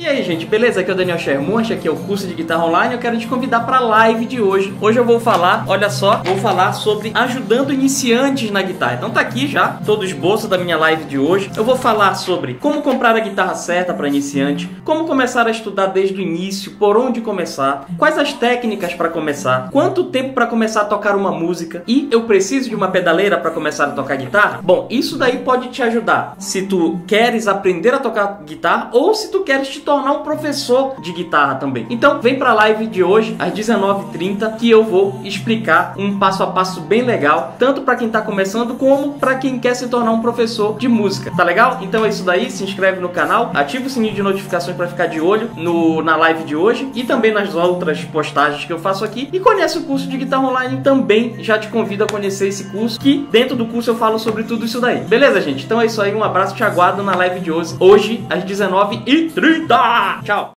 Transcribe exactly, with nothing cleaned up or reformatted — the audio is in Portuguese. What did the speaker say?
E aí, gente, beleza? Aqui é o Daniel Chermont, aqui é o curso de guitarra online. Eu quero te convidar para a live de hoje. Hoje eu vou falar, olha só, vou falar sobre ajudando iniciantes na guitarra. Então tá aqui já todo o esboço da minha live de hoje. Eu vou falar sobre como comprar a guitarra certa para iniciante, como começar a estudar desde o início, por onde começar, quais as técnicas para começar, quanto tempo para começar a tocar uma música e eu preciso de uma pedaleira para começar a tocar guitarra. Bom, isso daí pode te ajudar se tu queres aprender a tocar guitarra ou se tu queres te tornar um professor de guitarra também. Então vem para a live de hoje às dezenove e trinta que eu vou explicar um passo a passo bem legal, tanto para quem está começando como para quem quer se tornar um professor de música. Tá legal? Então é isso daí, se inscreve no canal, ativa o sininho de notificações para ficar de olho no, na live de hoje e também nas outras postagens que eu faço aqui, e conhece o curso de guitarra online também. Já te convido a conhecer esse curso, que dentro do curso eu falo sobre tudo isso daí. Beleza, gente? Então é isso aí, um abraço, te aguardo na live de hoje, hoje às dezenove e trinta. Tchau!